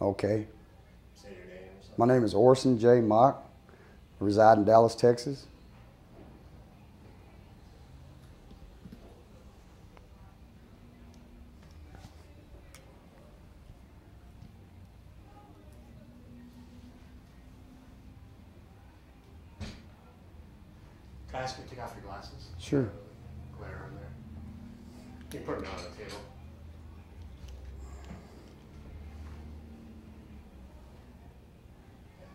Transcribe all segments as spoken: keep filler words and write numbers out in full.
Okay. Say your name. My name is Orson J. Mock. I reside in Dallas, Texas. Can I ask you to take off your glasses? Sure. Glare on there. You can put them down on the table.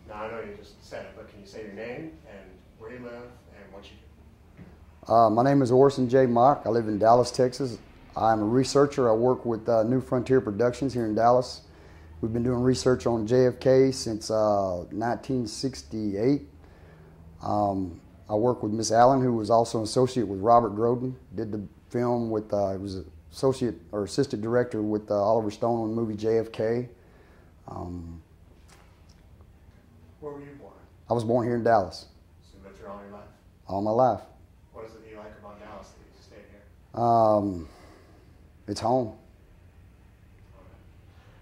Now, I know you just said it, but can you say your name and where you live and what you do? Uh, my name is Orson J. Mock. I live in Dallas, Texas. I'm a researcher. I work with uh, New Frontier Productions here in Dallas. We've been doing research on J F K since uh, nineteen sixty-eight. Um, I work with Miss Allen, who was also an associate with Robert Groden. Did the film with, uh, he was associate or assistant director with uh, Oliver Stone on the movie J F K. Um, Where were you born? I was born here in Dallas. So you've been here all your life? All my life. What is it that you like about Dallas that you stayed here? Um, it's home.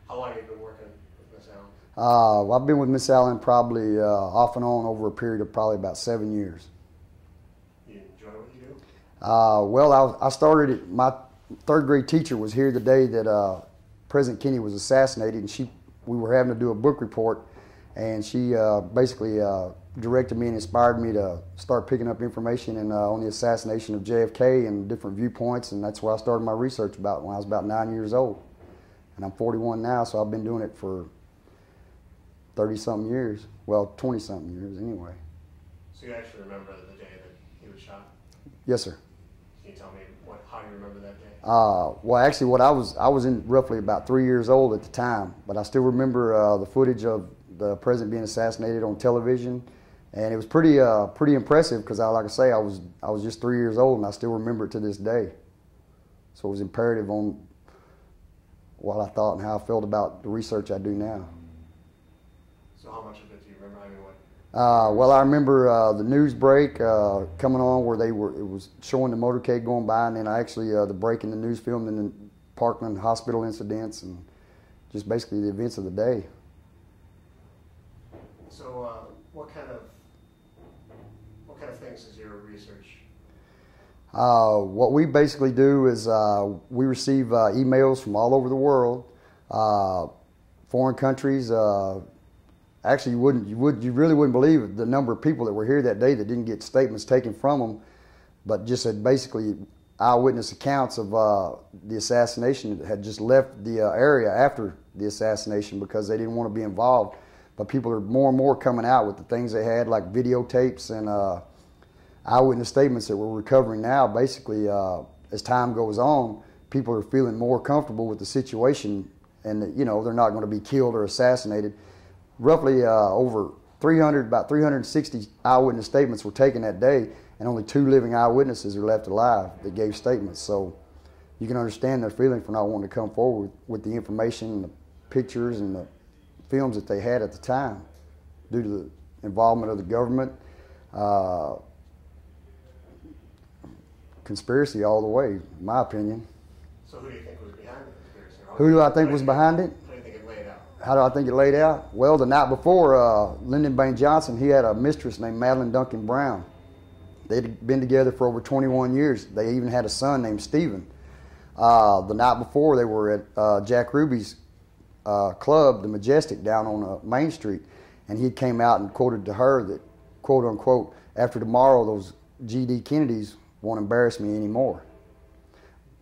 How long have you been working with Miss Allen? Uh, well, I've been with Miss Allen probably uh, off and on over a period of probably about seven years. You enjoy what you do? Uh, well, I, I started, it, my third grade teacher was here the day that uh, President Kennedy was assassinated, and she, we were having to do a book report, and she uh, basically uh, directed me and inspired me to start picking up information and, uh, on the assassination of J F K and different viewpoints, and that's where I started my research about when I was about nine years old. And I'm forty-one now, so I've been doing it for thirty-something years. Well, twenty-something years, anyway. So you actually remember the day that he was shot? Yes, sir. Can you tell me what, how you remember that day? Uh, well, actually, what I was, I was in roughly about three years old at the time, but I still remember uh, the footage of the president being assassinated on television, and it was pretty, uh, pretty impressive because, I, like I say, I was, I was just three years old, and I still remember it to this day. So it was imperative on what I thought and how I felt about the research I do now. So how much of it do you remember? I mean, what? Uh, well, I remember uh, the news break uh, coming on where they were. It was showing the motorcade going by, and then I actually uh, the break in the news film and the Parkland hospital incidents, and just basically the events of the day. So, uh, what kind of what kind of things is your research? Uh, what we basically do is uh, we receive uh, emails from all over the world, uh, foreign countries. Uh, Actually, you wouldn't, you would, you really wouldn't believe the number of people that were here that day that didn't get statements taken from them, but just had basically eyewitness accounts of uh, the assassination that had just left the uh, area after the assassination because they didn't want to be involved. But people are more and more coming out with the things they had, like videotapes and uh, eyewitness statements that we're recovering now. Basically, uh, as time goes on, people are feeling more comfortable with the situation, and you know they're not going to be killed or assassinated. Roughly uh, over three hundred, about three hundred sixty eyewitness statements were taken that day, and only two living eyewitnesses are left alive that gave statements. So you can understand their feeling for not wanting to come forward with the information and the pictures and the films that they had at the time due to the involvement of the government, uh, conspiracy all the way, in my opinion. So who do you think was behind the conspiracy? Who do I think was behind it? How do I think it laid out? Well, the night before, uh, Lyndon Baines Johnson, he had a mistress named Madeline Duncan Brown. They'd been together for over twenty-one years. They even had a son named Stephen. Uh, the night before, they were at uh, Jack Ruby's uh, club, the Majestic, down on uh, Main Street, and he came out and quoted to her that, quote unquote, after tomorrow, those G D Kennedys won't embarrass me anymore.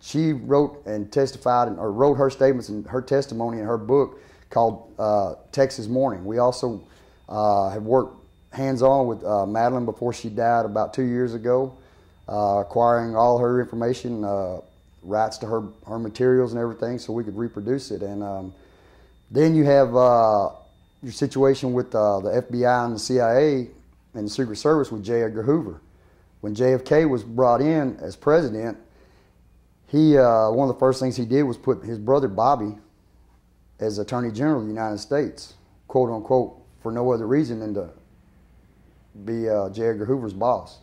She wrote and testified, and, or wrote her statements and her testimony in her book, called uh, Texas Morning. We also uh, have worked hands-on with uh, Madeline before she died about two years ago, uh, acquiring all her information, uh, rights to her, her materials and everything so we could reproduce it. And um, then you have uh, your situation with uh, the F B I and the C I A and the Secret Service with J. Edgar Hoover. When J F K was brought in as president, he uh, one of the first things he did was put his brother Bobby as Attorney General of the United States, quote unquote, for no other reason than to be uh, J. Edgar Hoover's boss.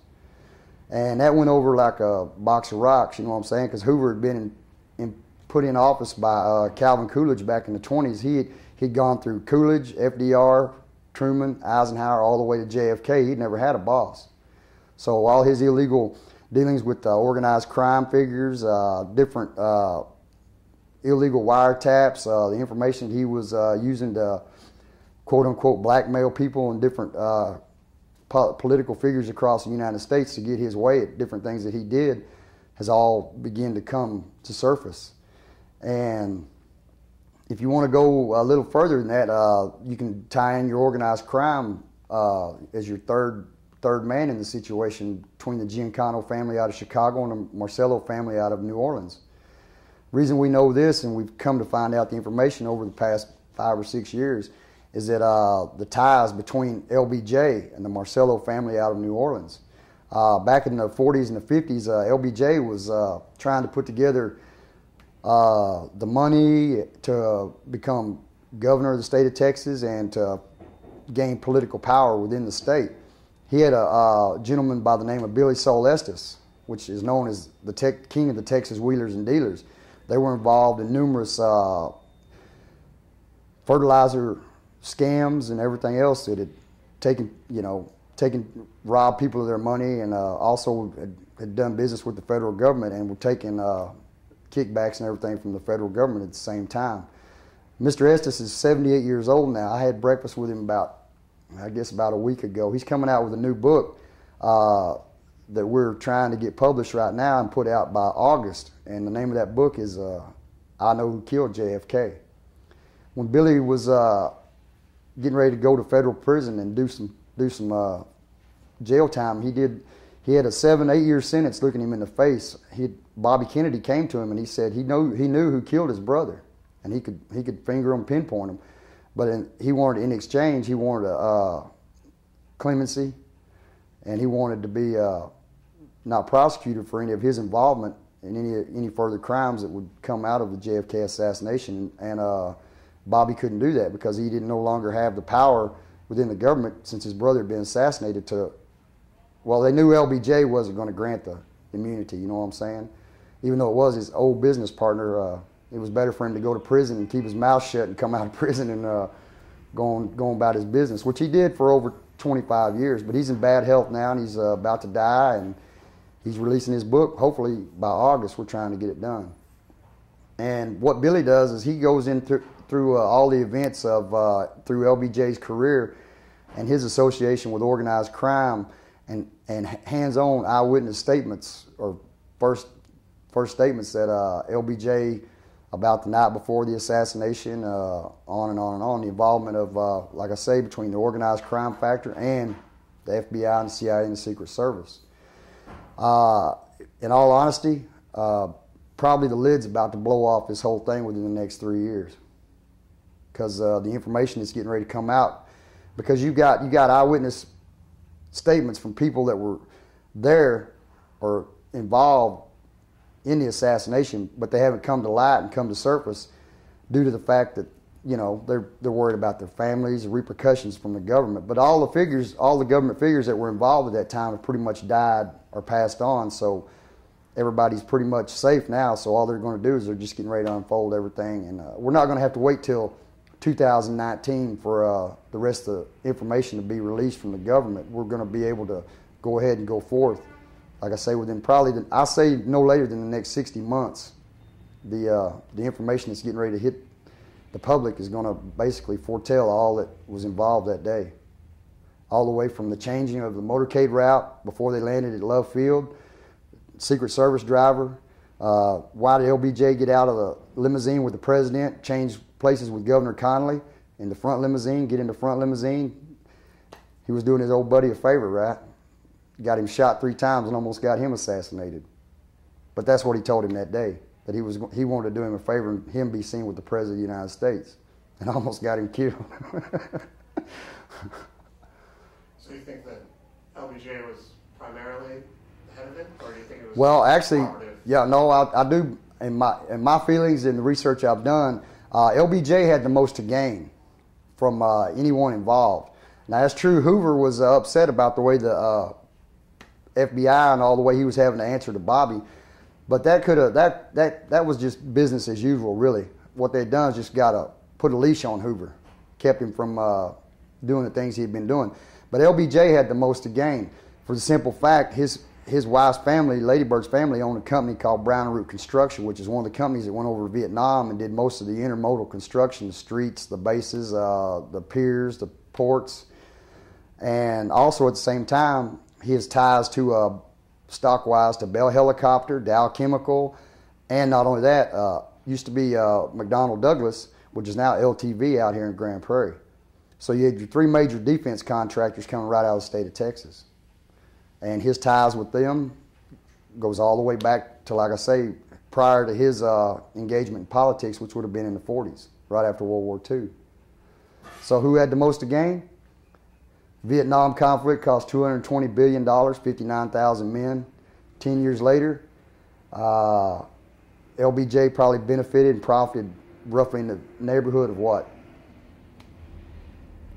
And that went over like a box of rocks, you know what I'm saying? Because Hoover had been in, in, put in office by uh, Calvin Coolidge back in the twenties. He had, He'd gone through Coolidge, F D R, Truman, Eisenhower, all the way to J F K. He'd never had a boss. So all his illegal dealings with uh, organized crime figures, uh, different uh, illegal wiretaps, uh, the information he was uh, using to quote-unquote blackmail people and different uh, po political figures across the United States to get his way at different things that he did has all begun to come to surface. And if you want to go a little further than that, uh, you can tie in your organized crime uh, as your third third man in the situation between the Giancana family out of Chicago and the Marcello family out of New Orleans. Reason we know this, and we've come to find out the information over the past five or six years, is that uh, the ties between L B J and the Marcello family out of New Orleans. Uh, back in the forties and the fifties, uh, L B J was uh, trying to put together Uh, the money to become governor of the state of Texas and to gain political power within the state. He had a uh, gentleman by the name of Billy Sol Estes, which is known as the tech, king of the Texas wheelers and dealers. They were involved in numerous uh, fertilizer scams and everything else that had taken, you know, taken, robbed people of their money, and uh, also had, had done business with the federal government and were taking Uh, kickbacks and everything from the federal government at the same time. Mister Estes is seventy-eight years old now. I had breakfast with him about, I guess, about a week ago. He's coming out with a new book uh, that we're trying to get published right now and put out by August. And the name of that book is uh, I Know Who Killed J F K. When Billy was uh, getting ready to go to federal prison and do some do some uh, jail time, he did. He had a seven, eight-year sentence looking him in the face. He, Bobby Kennedy came to him and he said he know he knew who killed his brother, and he could he could finger him, pinpoint him, but in, he wanted in exchange he wanted a uh, clemency, and he wanted to be uh, not prosecuted for any of his involvement in any any further crimes that would come out of the J F K assassination. And uh, Bobby couldn't do that because he didn't no longer have the power within the government since his brother had been assassinated to. Well, they knew L B J wasn't going to grant the immunity, you know what I'm saying? Even though it was his old business partner, uh, it was better for him to go to prison and keep his mouth shut and come out of prison and uh, go, on, go on about his business, which he did for over twenty-five years. But he's in bad health now, and he's uh, about to die, and he's releasing his book. Hopefully, by August, we're trying to get it done. And what Billy does is he goes in th through uh, all the events of uh, through L B J's career and his association with organized crime, and, and hands-on eyewitness statements or first, first statements that uh, L B J about the night before the assassination, uh, on and on and on, the involvement of, uh, like I say, between the organized crime factor and the F B I and the C I A and the Secret Service. Uh, in all honesty, uh, probably the lid's about to blow off this whole thing within the next three years because uh, the information that's getting ready to come out, because you've got, you got eyewitness statements from people that were there or involved in the assassination, but they haven't come to light and come to surface due to the fact that, you know, they're, they're worried about their families, the repercussions from the government. But all the figures, all the government figures that were involved at that time have pretty much died or passed on, so everybody's pretty much safe now. So all they're going to do is they're just getting ready to unfold everything, and uh, we're not going to have to wait till two thousand nineteen for uh, the rest of the information to be released from the government. We're going to be able to go ahead and go forth, like I say, within probably, the, I say no later than the next sixty months, the, uh, the information that's getting ready to hit the public is going to basically foretell all that was involved that day. All the way from the changing of the motorcade route before they landed at Love Field, Secret Service driver, uh, why did L B J get out of the limousine with the president, change places with Governor Connolly in the front limousine, get in the front limousine. He was doing his old buddy a favor, right? Got him shot three times and almost got him assassinated. But that's what he told him that day, that he, was, he wanted to do him a favor and him be seen with the President of the United States, and almost got him killed. So you think that L B J was primarily the head of it, or do you think it was well, actually, yeah, no, I, I do, in my, in my feelings and the research I've done, Uh, L B J had the most to gain from uh, anyone involved. Now, that's true. Hoover was uh, upset about the way the uh, F B I and all the way he was having to answer to Bobby, but that could have that that that was just business as usual, really. What they'd done is just got a put a leash on Hoover, kept him from uh, doing the things he'd been doing. But L B J had the most to gain, for the simple fact his his wife's family, Lady Bird's family, owned a company called Brown Root Construction, which is one of the companies that went over to Vietnam and did most of the intermodal construction, the streets, the bases, uh, the piers, the ports. And also at the same time, his ties to uh, stock-wise to Bell Helicopter, Dow Chemical, and not only that, uh, used to be uh, McDonnell Douglas, which is now L T V out here in Grand Prairie. So you had your three major defense contractors coming right out of the state of Texas. And his ties with them goes all the way back to, like I say, prior to his uh, engagement in politics, which would have been in the forties, right after World War Two. So who had the most to gain? Vietnam conflict cost two hundred twenty billion dollars, fifty-nine thousand men. Ten years later, uh, L B J probably benefited and profited roughly in the neighborhood of what?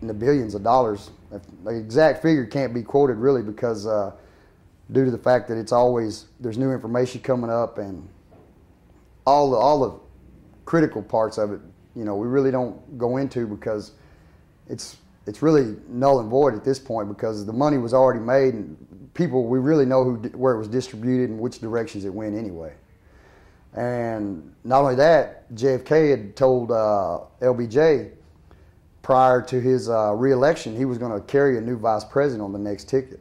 In the billions of dollars. The exact figure can't be quoted really, because uh, due to the fact that it's always, there's new information coming up and all the, all the critical parts of it, you know, we really don't go into, because it's, it's really null and void at this point, because the money was already made and people, we really know who, where it was distributed and which directions it went anyway. And not only that, J F K had told uh, L B J prior to his uh, re-election he was going to carry a new vice president on the next ticket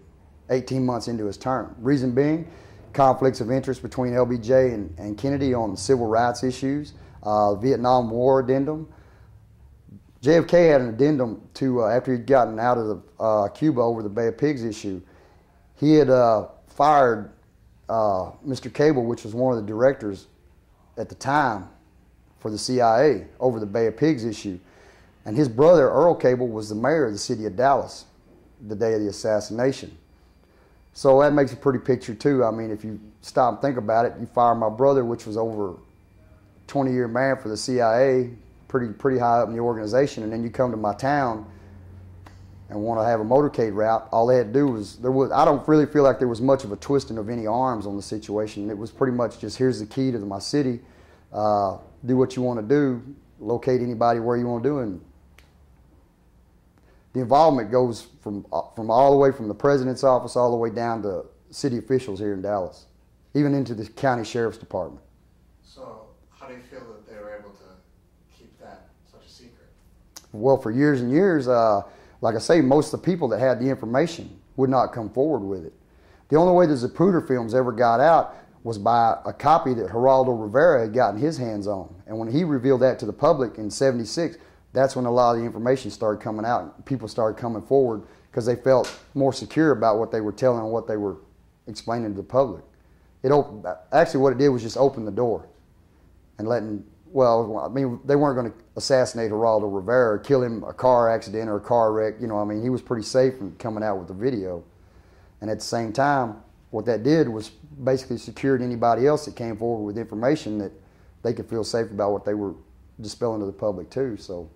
eighteen months into his term. Reason being, conflicts of interest between L B J and, and Kennedy on civil rights issues, uh, Vietnam War addendum. J F K had an addendum to, uh, after he'd gotten out of the, uh, Cuba over the Bay of Pigs issue, he had uh, fired uh, Mister Cable, which was one of the directors at the time for the C I A, over the Bay of Pigs issue. And his brother, Earle Cabell, was the mayor of the city of Dallas the day of the assassination. So that makes a pretty picture, too. I mean, if you stop and think about it, you fire my brother, which was over twenty-year man for the C I A, pretty pretty high up in the organization, and then you come to my town and want to have a motorcade route. All they had to do was, there was, I don't really feel like there was much of a twisting of any arms on the situation. It was pretty much just, here's the key to my city, uh, do what you want to do, locate anybody where you want to do, and the involvement goes from from all the way from the president's office all the way down to city officials here in Dallas, even into the county sheriff's department. So how do you feel that they were able to keep that such a secret? Well, for years and years, uh, like I say, most of the people that had the information would not come forward with it. The only way the Zapruder films ever got out was by a copy that Geraldo Rivera had gotten his hands on. And when he revealed that to the public in seventy-six, that's when a lot of the information started coming out. People started coming forward because they felt more secure about what they were telling and what they were explaining to the public. It opened, actually what it did was just open the door and letting, well, I mean, they weren't going to assassinate Geraldo Rivera or kill him a car accident or a car wreck. You know, I mean, he was pretty safe in coming out with the video. And at the same time, what that did was basically secured anybody else that came forward with information that they could feel safe about what they were dispelling to the public too. So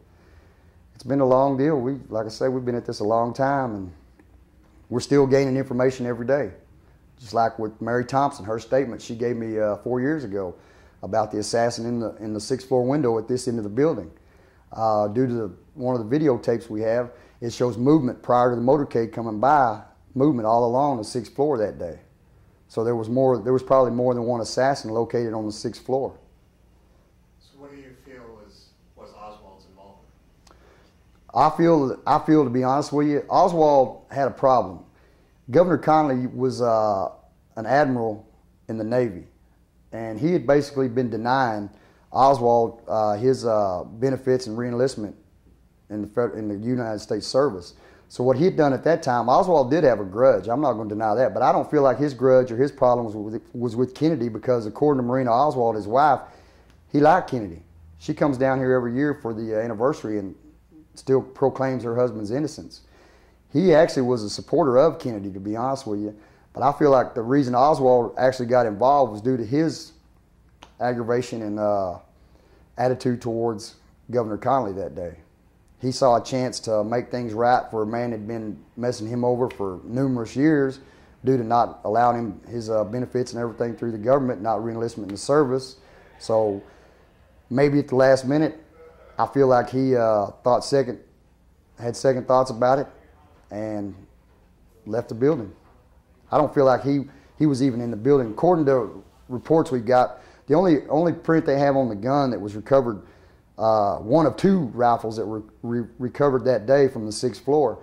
it's been a long deal. We, like I say, we've been at this a long time, and we're still gaining information every day. Just like with Mary Thompson, her statement she gave me uh, four years ago about the assassin in the in the sixth floor window at this end of the building. Uh, due to the, one of the videotapes we have, it shows movement prior to the motorcade coming by, movement all along the sixth floor that day. So there was more. There was probably more than one assassin located on the sixth floor. So what do you feel was was Oswald's involvement? I feel I feel to be honest with you, Oswald had a problem. Governor Connolly was uh, an admiral in the Navy, and he had basically been denying Oswald uh, his uh, benefits and reenlistment in the in the United States service. So what he had done at that time, Oswald did have a grudge. I'm not going to deny that, but I don't feel like his grudge or his problems was with, was with Kennedy, because according to Marina Oswald, his wife, he liked Kennedy. She comes down here every year for the anniversary and still proclaims her husband's innocence. He actually was a supporter of Kennedy, to be honest with you, but I feel like the reason Oswald actually got involved was due to his aggravation and uh, attitude towards Governor Connolly that day. He saw a chance to make things right for a man that had been messing him over for numerous years due to not allowing him his uh, benefits and everything through the government, not re-enlistment in the service. So maybe at the last minute, I feel like he uh, thought second, had second thoughts about it, and left the building. I don't feel like he he was even in the building. According to reports we got, the only only print they have on the gun that was recovered, uh, one of two rifles that were re recovered that day from the sixth floor.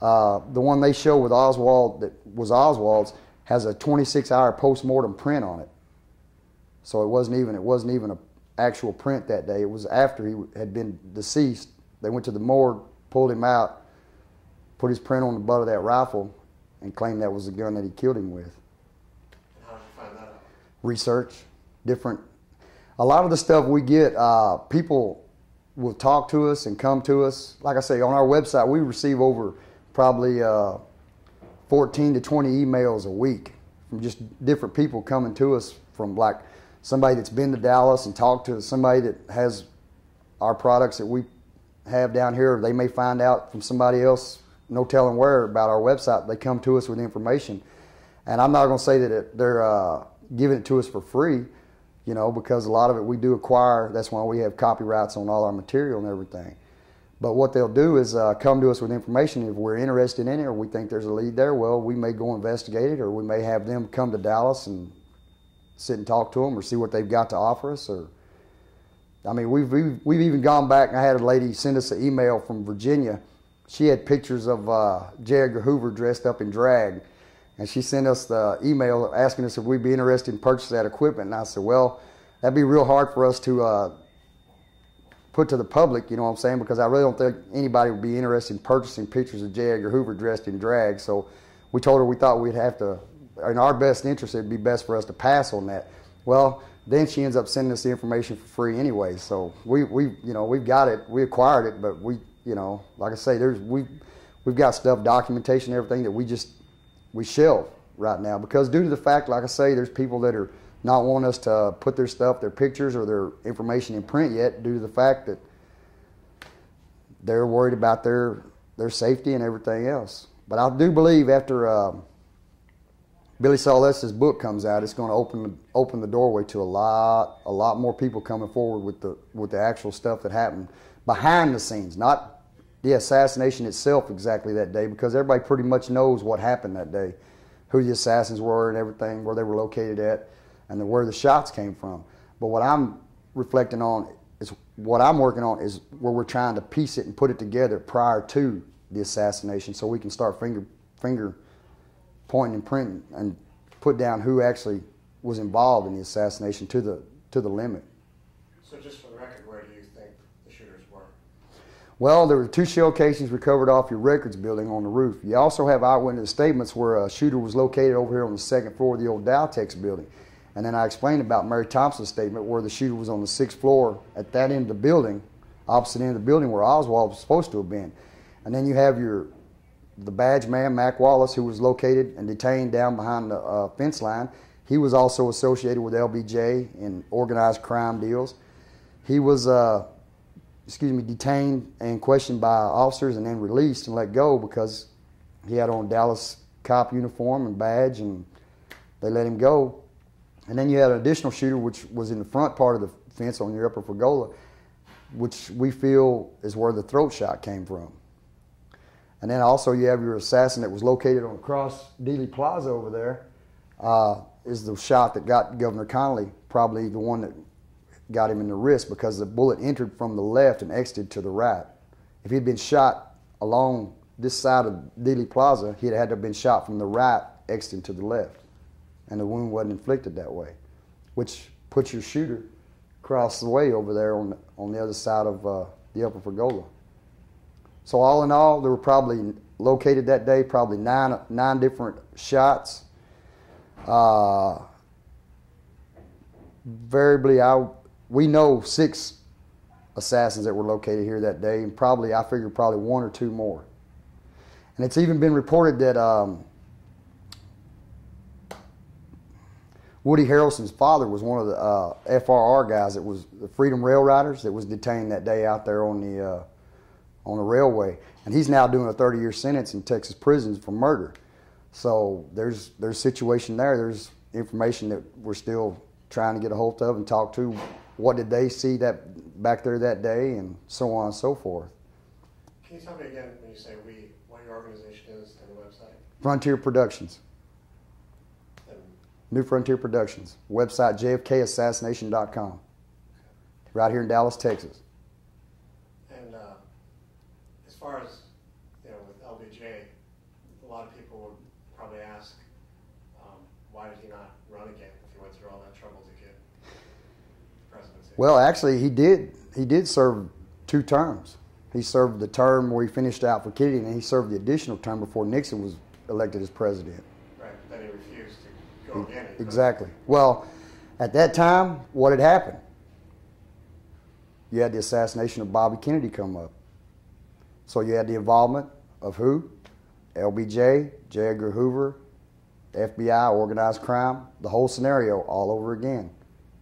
Uh, the one they show with Oswald that was Oswald's has a twenty-six hour post-mortem print on it. So it wasn't even it wasn't even a actual print that day. It was after he had been deceased. They went to the morgue, pulled him out, put his print on the butt of that rifle, and claimed that was the gun that he killed him with. How did you find that out? Research, different. A lot of the stuff we get, uh, people will talk to us and come to us. Like I say, on our website, we receive over probably uh, fourteen to twenty emails a week from just different people coming to us from like somebody that's been to Dallas and talked to somebody that has our products that we have down here. They may find out from somebody else, no telling where, about our website. They come to us with information. And I'm not going to say that it, they're uh, giving it to us for free, you know, because a lot of it we do acquire. That's why we have copyrights on all our material and everything. But what they'll do is uh, come to us with information. If we're interested in it or we think there's a lead there, well, we may go investigate it, or we may have them come to Dallas and sit and talk to them, or see what they've got to offer us. Or, I mean, we've, we've, we've even gone back, and I had a lady send us an email from Virginia. She had pictures of uh, J. Edgar Hoover dressed up in drag, and she sent us the email asking us if we'd be interested in purchasing that equipment. And I said, well, that'd be real hard for us to uh, put to the public, you know what I'm saying, because I really don't think anybody would be interested in purchasing pictures of J. Edgar Hoover dressed in drag. So we told her we thought we'd have to, in our best interest, it'd be best for us to pass on that. Well, then she ends up sending us the information for free anyway. So we, we, you know, we've got it, we acquired it, but we, you know, like I say, there's we, we've got stuff, documentation, everything that we just we shelve right now, because due to the fact, like I say, there's people that are not wanting us to put their stuff, their pictures, or their information in print yet, due to the fact that they're worried about their their safety and everything else. But I do believe after. Um, Billy Sol Estes' book comes out, it's going to open open the doorway to a lot a lot more people coming forward with the with the actual stuff that happened behind the scenes, not the assassination itself exactly that day, because everybody pretty much knows what happened that day, who the assassins were and everything, where they were located at, and the, where the shots came from. But what I'm reflecting on is what I'm working on is where we're trying to piece it and put it together prior to the assassination, so we can start finger finger. pointing and printing and put down who actually was involved in the assassination to the to the limit. So just for the record, where do you think the shooters were? Well, there were two shell casings recovered off your records building on the roof. You also have eyewitness statements where a shooter was located over here on the second floor of the old Dow Tex building. And then I explained about Mary Thompson's statement where the shooter was on the sixth floor at that end of the building, opposite end of the building where Oswald was supposed to have been. And then you have your the badge man, Mac Wallace, who was located and detained down behind the uh, fence line. He was also associated with L B J in organized crime deals. He was, uh, excuse me, detained and questioned by officers and then released and let go because he had on Dallas cop uniform and badge, and they let him go. And then you had an additional shooter, which was in the front part of the fence on your upper pergola, which we feel is where the throat shot came from. And then also you have your assassin that was located on across Dealey Plaza over there, uh, is the shot that got Governor Connolly, probably the one that got him in the wrist, because the bullet entered from the left and exited to the right. If he'd been shot along this side of Dealey Plaza, he'd had to have been shot from the right, exiting to the left. And the wound wasn't inflicted that way, which puts your shooter across the way over there on, on the other side of uh, the upper pergola. So all in all, there were probably located that day probably nine nine different shots. Uh, variably, I we know six assassins that were located here that day, and probably I figure probably one or two more. And it's even been reported that um, Woody Harrelson's father was one of the uh, F R R guys that was the Freedom Rail Riders that was detained that day out there on the. Uh, on the railway, and he's now doing a thirty year sentence in Texas prisons for murder. So there's there's situation there. There's information that we're still trying to get a hold of and talk to. What did they see that back there that day, and so on and so forth. Can you tell me again, when you say we, what your organization is and the website? Frontier Productions. And New Frontier Productions. Website J F K assassination dot com. Okay. Right here in Dallas, Texas. And uh, as far as, you know, with L B J, a lot of people would probably ask, um, why did he not run again if he went through all that trouble to get the presidency? Well, actually, he did. He did serve two terms. He served the term where he finished out for Kennedy, and he served the additional term before Nixon was elected as president. Right, but then he refused to go again. Exactly. Well, at that time, what had happened? You had the assassination of Bobby Kennedy come up. So you had the involvement of who? L B J, J. Edgar Hoover, F B I, organized crime, the whole scenario all over again.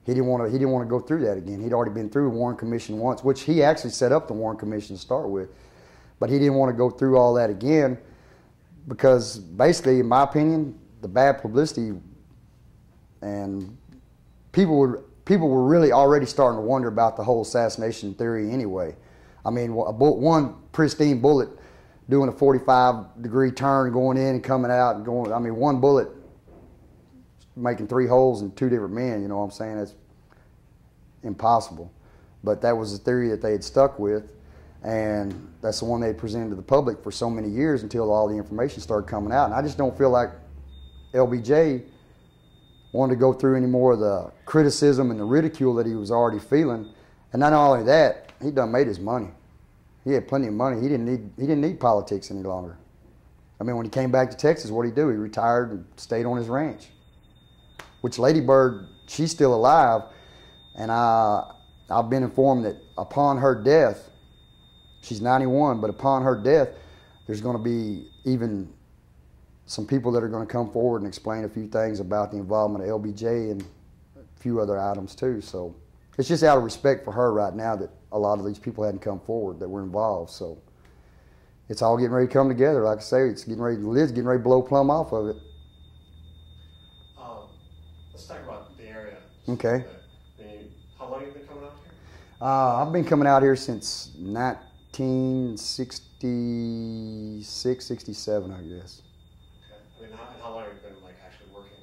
He didn't want to. He didn't want to go through that again. He'd already been through the Warren Commission once, which he actually set up the Warren Commission to start with. But he didn't want to go through all that again because, basically, in my opinion, the bad publicity and people were people were really already starting to wonder about the whole assassination theory anyway. I mean, one pristine bullet doing a forty-five degree turn, going in and coming out, and going. I mean, one bullet. Making three holes in two different men, you know what I'm saying? That's impossible. But that was the theory that they had stuck with, and that's the one they presented to the public for so many years until all the information started coming out. And I just don't feel like L B J wanted to go through any more of the criticism and the ridicule that he was already feeling. And not only that, he done made his money. He had plenty of money. He didn't need, he didn't need politics any longer. I mean, when he came back to Texas, what did he do? He retired and stayed on his ranch. Which Lady Bird, she's still alive, and I, I've been informed that upon her death, she's ninety-one, but upon her death, there's going to be even some people that are going to come forward and explain a few things about the involvement of L B J and a few other items too. So it's just out of respect for her right now that a lot of these people hadn't come forward that were involved. So it's all getting ready to come together. Like I say, it's getting ready, the lid's getting ready to blow plumb off of it. Let's talk about the area. Okay. How long have you been coming out here? Uh, I've been coming out here since nineteen sixty-six, sixty-seven, I guess. Okay. I mean, how, how long have you been like actually working?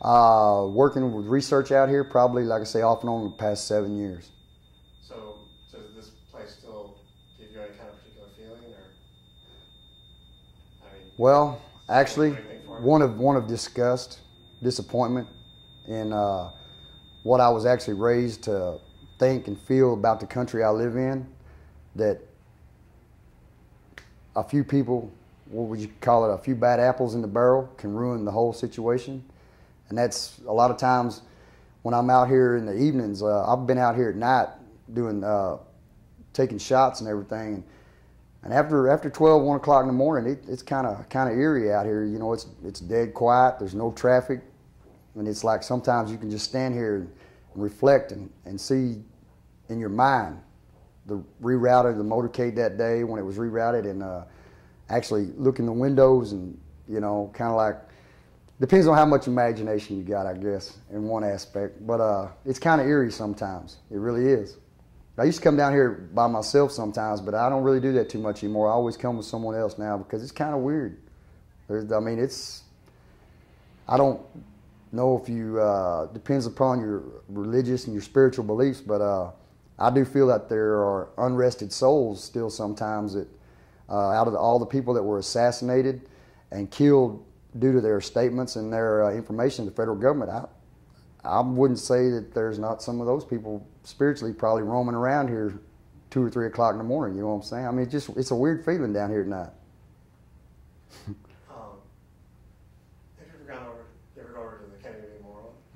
Uh, working with research out here, probably, like I say, off and on the past seven years. So, so does this place still give you any kind of particular feeling, or? I mean. Well, actually, one of one of disgust, disappointment. And uh, what I was actually raised to think and feel about the country I live in, that a few people, what would you call it, a few bad apples in the barrel can ruin the whole situation. And that's a lot of times when I'm out here in the evenings, uh, I've been out here at night doing, uh, taking shots and everything. And after after twelve, one o'clock in the morning, it, it's kind of kind of eerie out here. You know, it's it's dead quiet. There's no traffic. And it's like sometimes you can just stand here and reflect and, and see in your mind the rerouting of the motorcade that day when it was rerouted, and uh, actually look in the windows and, you know, kind of like, depends on how much imagination you got, I guess, in one aspect. But uh, it's kind of eerie sometimes. It really is. I used to come down here by myself sometimes, but I don't really do that too much anymore. I always come with someone else now because it's kind of weird. There's, I mean, it's, I don't... know if you, uh, depends upon your religious and your spiritual beliefs, but uh, I do feel that there are unrested souls still sometimes that, uh, out of the, all the people that were assassinated and killed due to their statements and their uh, information to the federal government, I, I wouldn't say that there's not some of those people spiritually probably roaming around here two or three o'clock in the morning, you know what I'm saying? I mean, it's just, it's a weird feeling down here at night.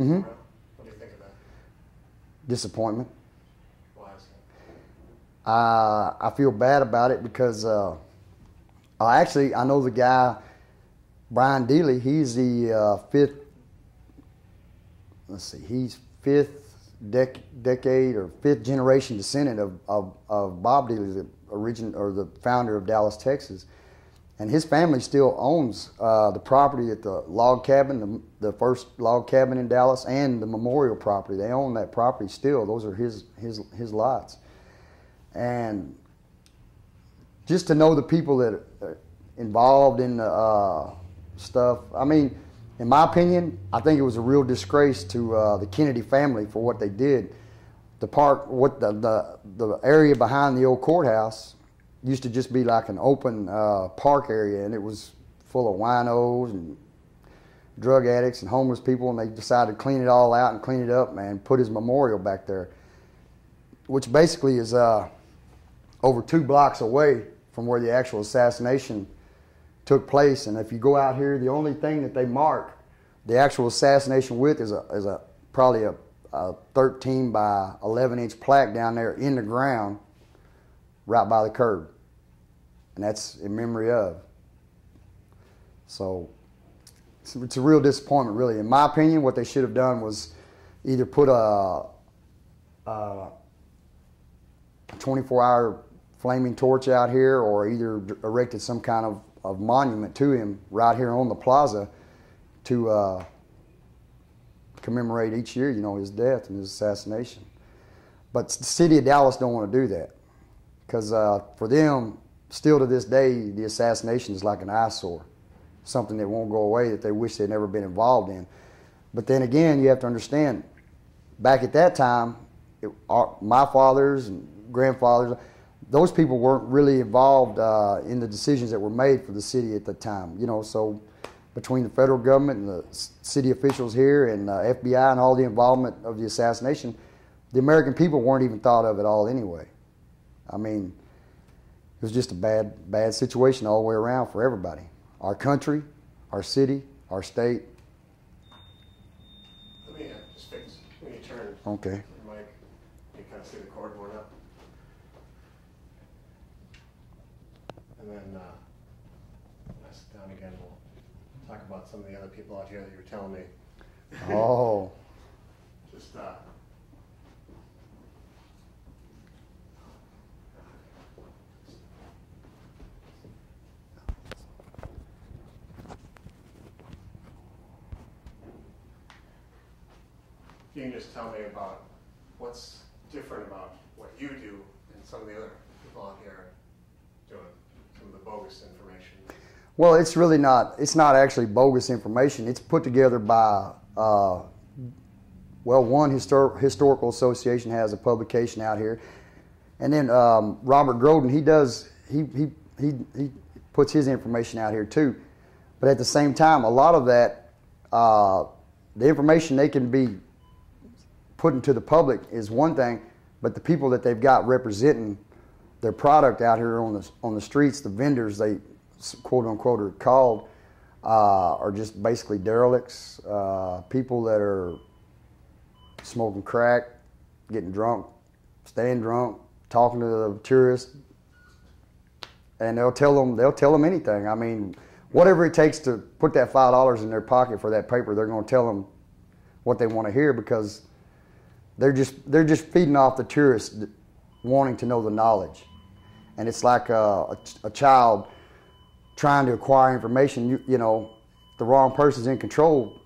Mm-hmm. What do you think of that? Disappointment. Why is that? Uh, I feel bad about it because uh, I actually, I know the guy, Brian Dealey, he's the uh, fifth, let's see, he's fifth dec decade or fifth generation descendant of, of, of Bob Dealey, the origin, or the founder of Dallas, Texas. And his family still owns uh, the property at the log cabin, the, the first log cabin in Dallas, and the memorial property. They own that property still. Those are his his his lots. and just to know the people that are involved in the uh, stuff. I mean, in my opinion, I think it was a real disgrace to uh, the Kennedy family for what they did. The park, what the, the the area behind the old courthouse used to just be like an open uh, park area, and it was full of winos and drug addicts and homeless people, and they decided to clean it all out and clean it up, man, put his memorial back there, which basically is uh, over two blocks away from where the actual assassination took place. And if you go out here, the only thing that they mark the actual assassination with is a, is a probably a, a thirteen by eleven inch plaque down there in the ground right by the curb, and that's in memory of. So it's, it's a real disappointment, really. In my opinion, what they should have done was either put a twenty-four hour flaming torch out here, or either erected some kind of, of monument to him right here on the plaza to uh, commemorate each year, you know, his death and his assassination. But the city of Dallas don't want to do that, because uh, for them, still to this day, the assassination is like an eyesore, something that won't go away, that they wish they'd never been involved in. But then again, you have to understand, back at that time, it, our, my fathers and grandfathers, those people weren't really involved uh, in the decisions that were made for the city at the time. You know, so between the federal government and the city officials here and uh, F B I and all the involvement of the assassination, the American people weren't even thought of at all anyway. I mean, it was just a bad, bad situation all the way around for everybody. Our country, our city, our state. Let me uh, just fix when you turn. Okay. Your mic, you kind of see the cord going up. And then uh, when I sit down again, we'll talk about some of the other people out here that you were telling me. Oh. Just, uh, you can just tell me about what's different about what you do and some of the other people out here doing some of the bogus information. Well, it's really not, it's not actually bogus information. It's put together by, uh, well, one histor historical association has a publication out here. And then um, Robert Groden, he does, he, he, he, he puts his information out here too. But at the same time, a lot of that, uh, the information they can be put into the public is one thing, but the people that they've got representing their product out here on the on the streets, the vendors they quote unquote are called, uh, are just basically derelicts, uh, people that are smoking crack, getting drunk, staying drunk, talking to the tourists, and they'll tell them they'll tell them anything. I mean, whatever it takes to put that five dollars in their pocket for that paper, they're going to tell them what they want to hear, because They're just, they're just feeding off the tourists wanting to know the knowledge. And it's like a, a child trying to acquire information. You, you know, if the wrong person's in control,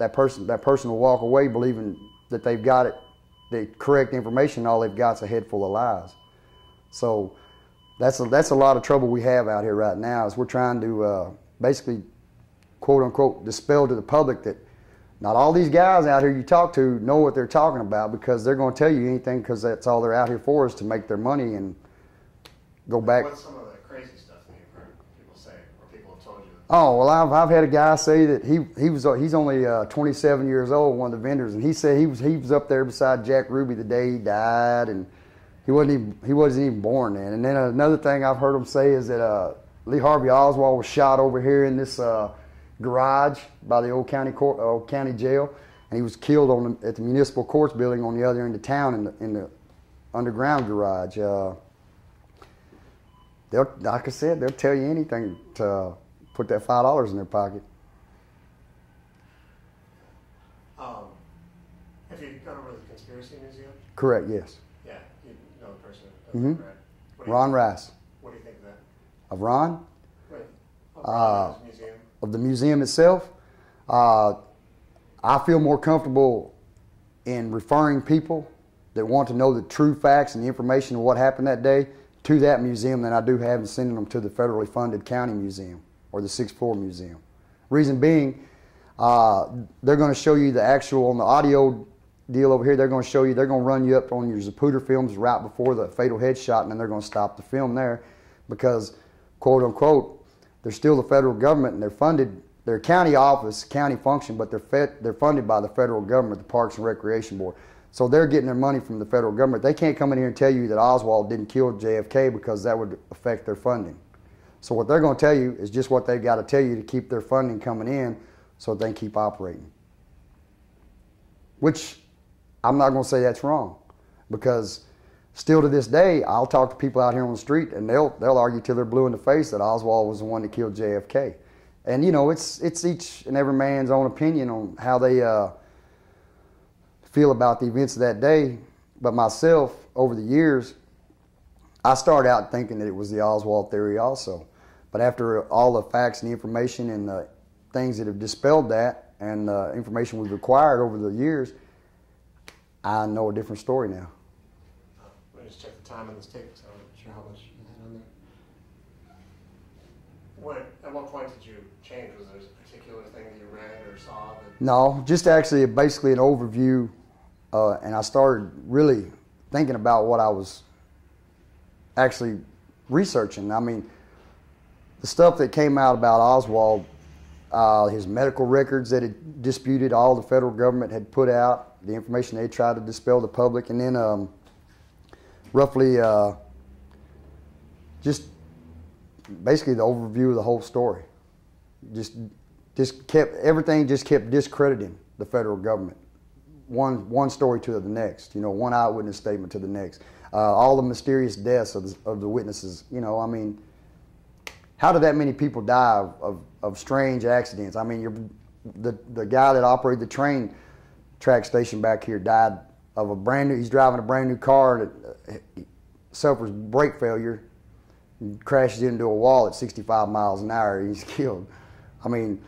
that person, that person will walk away believing that they've got it, the correct information. All they've got is a head full of lies. So that's a, that's a lot of trouble we have out here right now, is we're trying to uh, basically, quote unquote, dispel to the public that not all these guys out here you talk to know what they're talking about, because they're going to tell you anything, because that's all they're out here for, is to make their money and go back. What's some of the crazy stuff that you've heard people say, or people have told you? Oh, well, I've, I've had a guy say that he, he was, he's only uh, twenty-seven years old, one of the vendors, and he said he was, he was up there beside Jack Ruby the day he died, and he wasn't even, he wasn't even born then. And then another thing I've heard him say is that uh, Lee Harvey Oswald was shot over here in this uh, garage by the old county court, old county jail, and he was killed on the, at the municipal courts building on the other end of town in the, in the underground garage. Uh, they'll, like I said, they'll tell you anything to uh, put that five dollars in their pocket. Um, have you gone over to the Conspiracy Museum? Correct. Yes. Yeah, you know the person. Mm-hmm. Right. Ron Rice. What do you think of that? Of Ron? Right. Of Ron uh, museum. Of the museum itself, uh, I feel more comfortable in referring people that want to know the true facts and the information of what happened that day to that museum than I do have in sending them to the federally funded county museum or the sixth floor museum. Reason being, uh, they're going to show you the actual, on the audio deal over here, they're going to show you, they're going to run you up on your Zapruder films right before the fatal headshot, and then they're going to stop the film there because, quote unquote, they're still the federal government and they're funded, they're county office, county function, but they're, fed, they're funded by the federal government, the Parks and Recreation Board. So they're getting their money from the federal government. They can't come in here and tell you that Oswald didn't kill J F K because that would affect their funding. So what they're going to tell you is just what they've got to tell you to keep their funding coming in so they keep operating. Which I'm not going to say that's wrong, because still to this day, I'll talk to people out here on the street and they'll, they'll argue till they're blue in the face that Oswald was the one that killed J F K. And you know, it's, it's each and every man's own opinion on how they uh, feel about the events of that day. But myself, over the years, I started out thinking that it was the Oswald theory also. But after all the facts and the information and the things that have dispelled that and the information we've acquired over the years, I know a different story now. Let me just check the time on this tape because I'm not sure how much you had on there. What, at what point did you change? Was there a particular thing that you read or saw? That no, just actually basically an overview. Uh, and I started really thinking about what I was actually researching. I mean, the stuff that came out about Oswald, uh, his medical records that had disputed all the federal government had put out, the information they tried to dispel the public, and then um, roughly uh, just basically the overview of the whole story. Just, just kept, everything just kept discrediting the federal government. One, one story to the next, you know, one eyewitness statement to the next. Uh, all the mysterious deaths of the, of the witnesses, you know, I mean, how did that many people die of, of, of strange accidents? I mean, you're, the, the guy that operated the train track station back here died of a brand new, he's driving a brand new car that uh, suffers brake failure and crashes into a wall at sixty-five miles an hour and he's killed. I mean,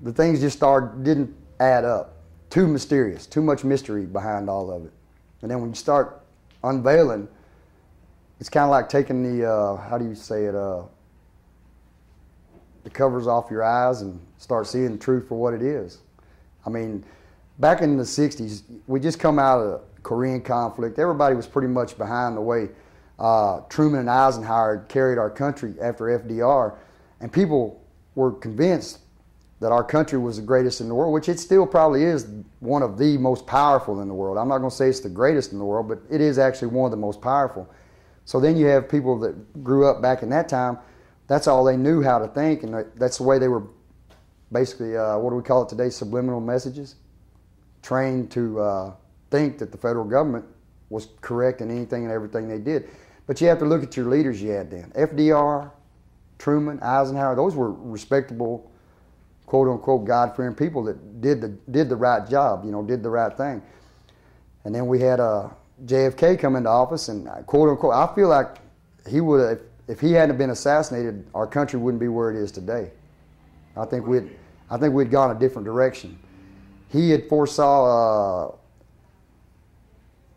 the things just started, didn't add up. Too mysterious, too much mystery behind all of it. And then when you start unveiling, it's kind of like taking the, uh, how do you say it, uh, the covers off your eyes and start seeing the truth for what it is. I mean, back in the sixties, we just come out of the Korean conflict. Everybody was pretty much behind the way uh, Truman and Eisenhower carried our country after F D R, and people were convinced that our country was the greatest in the world, which it still probably is one of the most powerful in the world. I'm not gonna say it's the greatest in the world, but it is actually one of the most powerful. So then you have people that grew up back in that time, that's all they knew how to think, and that's the way they were basically, uh, what do we call it today, subliminal messages, trained to uh, think that the federal government was correct in anything and everything they did. But you have to look at your leaders you had then. F D R, Truman, Eisenhower, those were respectable, quote-unquote God-fearing people that did the, did the right job, you know, did the right thing. And then we had uh, J F K come into office, and quote-unquote, I feel like he would have, if he hadn't been assassinated, our country wouldn't be where it is today. I think we'd, I think we'd gone a different direction. He had foresaw uh,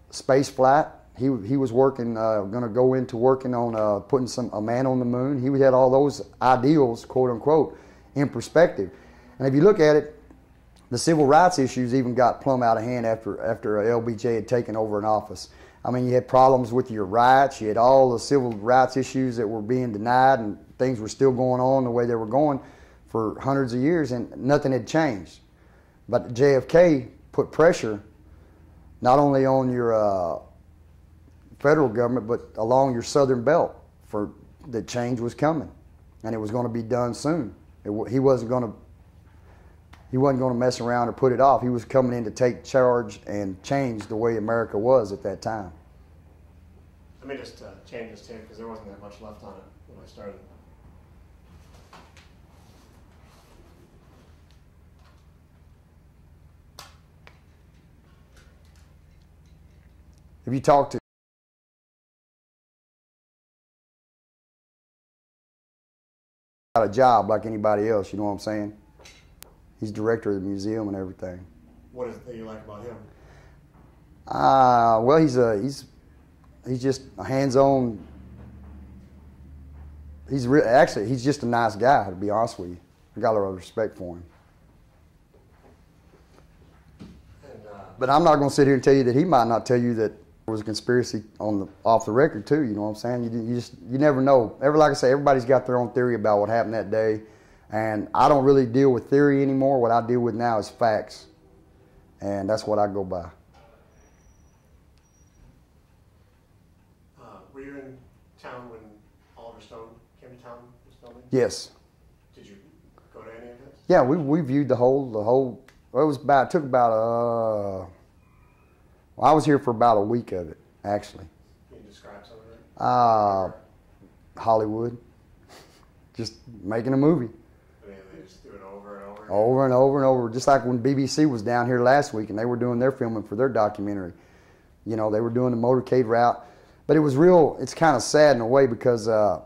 space flight. He, he was working, uh, gonna go into working on uh, putting some, a man on the moon. He had all those ideals, quote-unquote, in perspective. And if you look at it, the civil rights issues even got plumb out of hand after, after L B J had taken over in office. I mean, you had problems with your rights, you had all the civil rights issues that were being denied, and things were still going on the way they were going for hundreds of years, and nothing had changed. But J F K put pressure not only on your uh, federal government, but along your southern belt for that change was coming, and it was going to be done soon. It, he wasn't going to He wasn't going to mess around or put it off. He was coming in to take charge and change the way America was at that time. Let me just uh, change this tape because there wasn't that much left on it when I started. If you talk to a job like anybody else, you know what I'm saying? He's director of the museum and everything. What is it that you like about him? Uh, well, he's a he's he's just a hands-on. He's re actually he's just a nice guy, to be honest with you. I got a lot of respect for him. But I'm not going to sit here and tell you that he might not tell you that there was a conspiracy on the off the record too. You know what I'm saying? You, you just you never know. Ever like I say, everybody's got their own theory about what happened that day, and I don't really deal with theory anymore. What I deal with now is facts, and that's what I go by. Uh, were you in town when Oliver Stone came to town? Was filming? Yes. Did you go to any of this? Yeah, we we viewed the whole the whole. Well, it was about, it took about, uh, well, I was here for about a week of it, actually. Can you describe some of it? Uh, Hollywood. Just making a movie. I mean, they just do it over and over? Over and over and over. Just like when B B C was down here last week and they were doing their filming for their documentary. You know, they were doing the motorcade route. But it was real, it's kind of sad in a way because uh,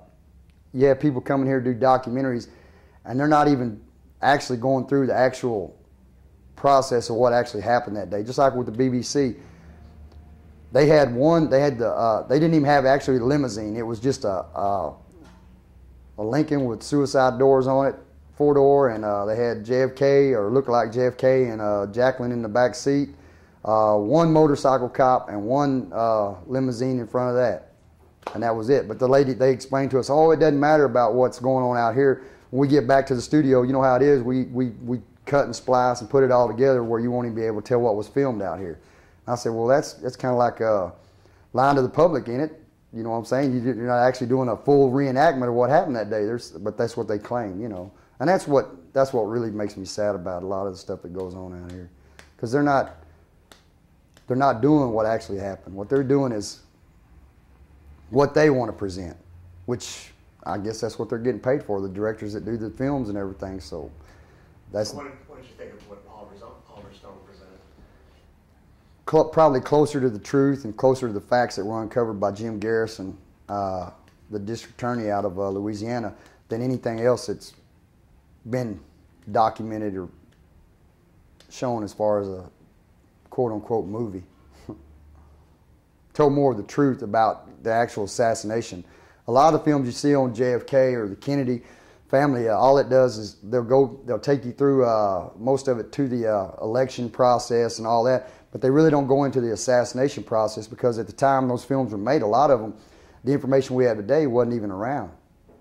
you have people coming here to do documentaries and they're not even actually going through the actual process of what actually happened that day. Just like with the B B C, they had one, they had the, uh, they didn't even have actually a limousine. It was just a, a, a Lincoln with suicide doors on it, four door, and uh, they had J F K or looked like J F K and uh, Jacqueline in the back seat, uh, one motorcycle cop and one uh, limousine in front of that. And that was it. But the lady, they explained to us, oh, it doesn't matter about what's going on out here. When we get back to the studio, you know how it is, we, we, we cut and splice and put it all together where you won't even be able to tell what was filmed out here. And I said, well, that's that's kind of like a line to the public in it. You know what I'm saying? You, you're not actually doing a full reenactment of what happened that day. There's, but that's what they claim, you know. And that's what that's what really makes me sad about a lot of the stuff that goes on out here, because they're not they're not doing what actually happened. What they're doing is what they want to present, which I guess that's what they're getting paid for. The directors that do the films and everything. So. That's what did, what did you think of what Oliver Stone presented? Cl probably closer to the truth and closer to the facts that were uncovered by Jim Garrison, uh, the district attorney out of uh, Louisiana, than anything else that's been documented or shown as far as a quote-unquote movie. Told more of the truth about the actual assassination. A lot of the films you see on J F K or the Kennedy family, uh, all it does is they'll go, they'll take you through uh, most of it to the uh, election process and all that, but they really don't go into the assassination process because at the time those films were made, a lot of them, the information we have today wasn't even around.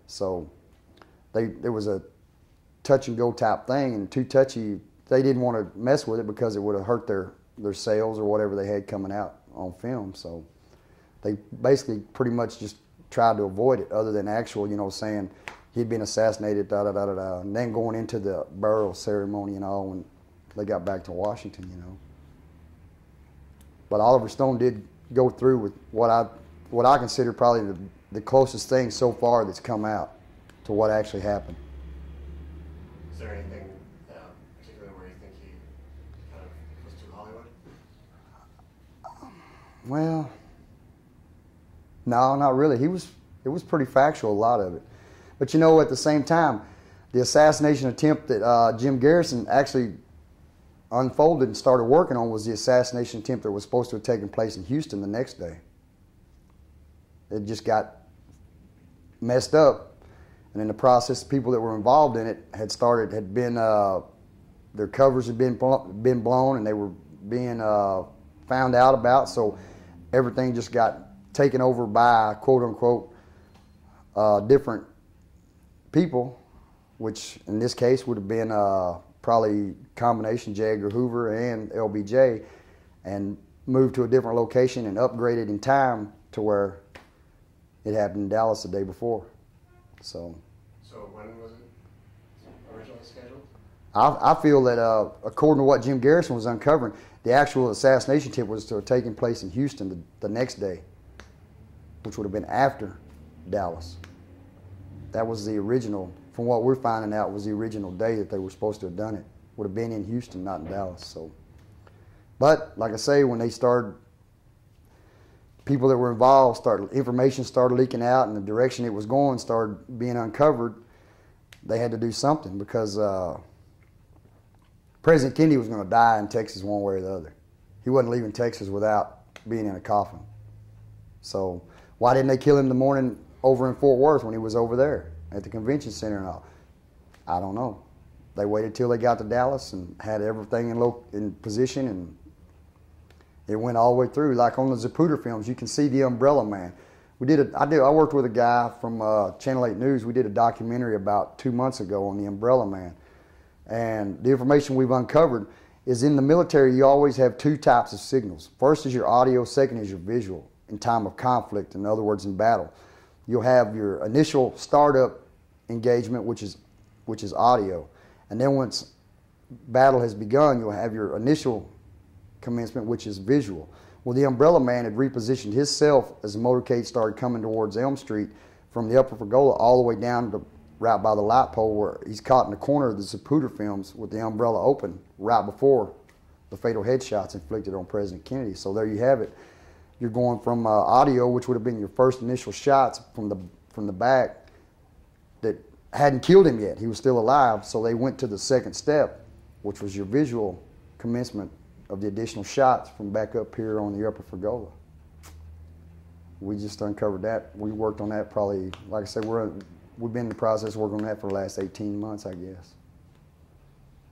So they, there was a touch and go type thing, and too touchy, they didn't want to mess with it because it would have hurt their, their sales or whatever they had coming out on film. So they basically pretty much just tried to avoid it other than actual, you know, saying, he'd been assassinated, da da da da da, and then going into the burial ceremony and all when they got back to Washington, you know. But Oliver Stone did go through with what I, what I consider probably the, the closest thing so far that's come out to what actually happened. Is there anything um, particularly where you think he kind of was too Hollywood? Um, well, no, not really. He was. It was pretty factual, a lot of it. But you know, at the same time, the assassination attempt that uh, Jim Garrison actually unfolded and started working on was the assassination attempt that was supposed to have taken place in Houston the next day. It just got messed up. And in the process, people that were involved in it had started, had been, uh, their covers had been, been blown and they were being uh, found out about. So everything just got taken over by, quote unquote, uh, different people, which in this case would have been uh, probably combination J. Edgar Hoover and L B J, and moved to a different location and upgraded in time to where it happened in Dallas the day before. So, so when was it originally scheduled? I, I feel that uh, according to what Jim Garrison was uncovering, the actual assassination attempt was to have taken place in Houston the, the next day, which would have been after Dallas. That was the original, from what we're finding out, was the original day that they were supposed to have done it. Would have been in Houston, not in Dallas. So, but, like I say, when they started, people that were involved, started, information started leaking out, and the direction it was going started being uncovered, they had to do something because uh, President Kennedy was going to die in Texas one way or the other. he wasn't leaving Texas without being in a coffin. So why didn't they kill him the morning over in Fort Worth when he was over there at the convention center and all? I don't know. They waited till they got to Dallas and had everything in, low, in position, and it went all the way through. Like on the Zapruder films, you can see the Umbrella Man. We did a, I, did, I worked with a guy from uh, Channel eight News. We did a documentary about two months ago on the Umbrella Man. And the information we've uncovered is in the military, you always have two types of signals. First is your audio, second is your visual in time of conflict, in other words, in battle. You'll have your initial startup engagement, which is, which is audio. And then once battle has begun, you'll have your initial commencement, which is visual. Well, the Umbrella Man had repositioned himself as the motorcade started coming towards Elm Street from the upper pergola all the way down to right by the light pole, where he's caught in the corner of the Zapruder films with the umbrella open right before the fatal headshots inflicted on President Kennedy. So there you have it. You're going from uh, audio, which would have been your first initial shots from the, from the back that hadn't killed him yet. He was still alive. So they went to the second step, which was your visual commencement of the additional shots from back up here on the upper pergola. We just uncovered that. We worked on that probably, like I said, we're We've been in the process of working on that for the last eighteen months, I guess.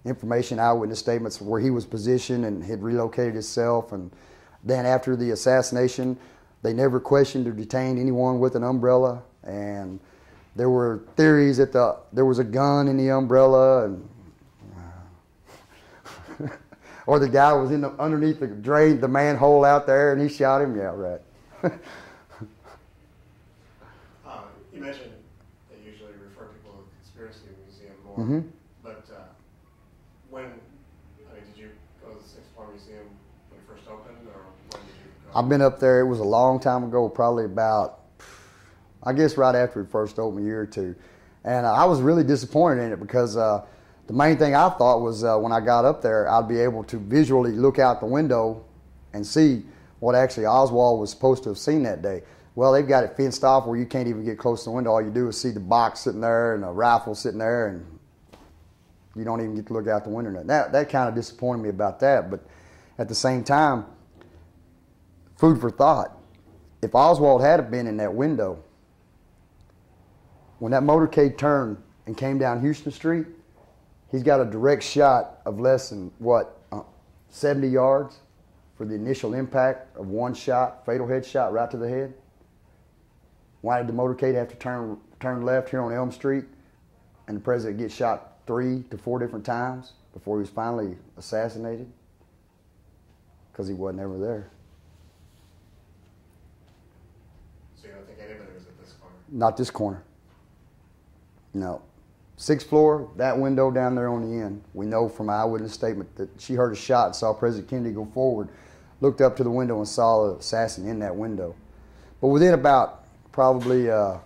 Information, eyewitness statements where he was positioned and had relocated himself. And then after the assassination, they never questioned or detained anyone with an umbrella. And there were theories that the, there was a gun in the umbrella, and uh, or the guy was in the, underneath the drain, the manhole out there, and he shot him. Yeah, right. uh, you mentioned Mm-hmm. But uh, when, I mean, did you go to the Sixth Floor Museum when it first opened, or when did you go? I've been up there. It was a long time ago, probably about, I guess, right after it first opened, a year or two. And uh, I was really disappointed in it because uh, the main thing I thought was uh, when I got up there, I'd be able to visually look out the window and see what actually Oswald was supposed to have seen that day. Well, they've got it fenced off where you can't even get close to the window. All you do is see the box sitting there and a rifle sitting there, and you don't even get to look out the window. That, that kind of disappointed me about that. But at the same time, food for thought. If Oswald had been in that window, when that motorcade turned and came down Houston Street, he's got a direct shot of less than, what, uh, seventy yards for the initial impact of one shot, fatal headshot right to the head. Why did the motorcade have to turn, turn left here on Elm Street and the president get shot three to four different times before he was finally assassinated? Because he wasn't ever there. So you don't think anybody was at this corner? Not this corner. No. Sixth floor, that window down there on the end. We know from an eyewitness statement that she heard a shot and saw President Kennedy go forward, looked up to the window and saw the assassin in that window. But within about probably uh,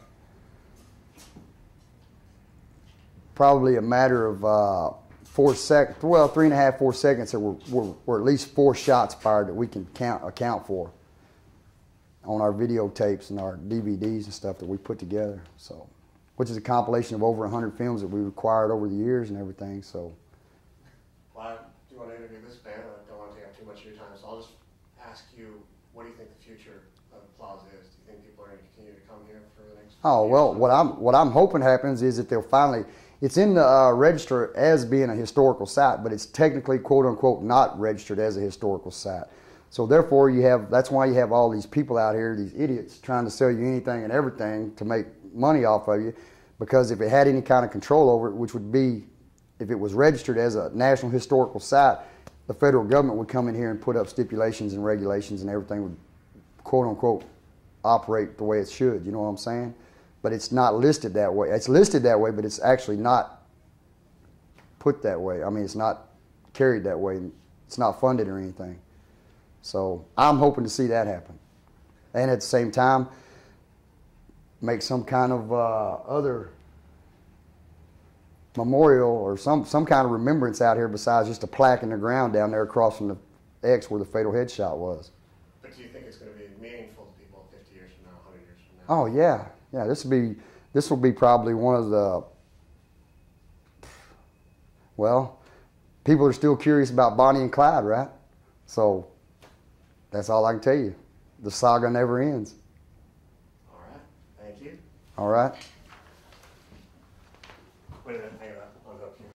probably a matter of uh, four sec, well, three and a half, four seconds, there were, were, were at least four shots fired that we can count, account for on our videotapes and our D V Ds and stuff that we put together, so, which is a compilation of over one hundred films that we acquired over the years and everything, so. Well, I do want to interview this band. I don't want to take up too much of your time, so I'll just ask you, what do you think the future of the Plaza is? Do you think people are going to continue to come here for the next Oh, years? Well, what I'm, what I'm hoping happens is that they'll finally, it's in the uh, register as being a historical site, but it's technically, quote unquote, not registered as a historical site. So therefore you have, that's why you have all these people out here, these idiots trying to sell you anything and everything to make money off of you, because if it had any kind of control over it, which would be if it was registered as a national historical site, the federal government would come in here and put up stipulations and regulations and everything would, quote unquote, operate the way it should, you know what I'm saying? But it's not listed that way. It's listed that way, but it's actually not put that way. I mean, it's not carried that way. It's not funded or anything. So I'm hoping to see that happen. And at the same time, make some kind of uh, other memorial or some, some kind of remembrance out here besides just a plaque in the ground down there across from the X where the fatal headshot was. But do you think it's going to be meaningful to people fifty years from now, one hundred years from now? Oh, yeah. Yeah, this will be, this will be probably one of the, well, people are still curious about Bonnie and Clyde, right? So That's all I can tell you. The saga never ends. All right. Thank you. All right. Wait a minute. Hang on. I'll go up here.